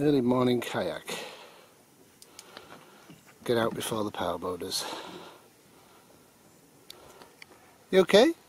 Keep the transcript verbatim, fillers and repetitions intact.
Early morning kayak. Get out before the powerboaters. You okay?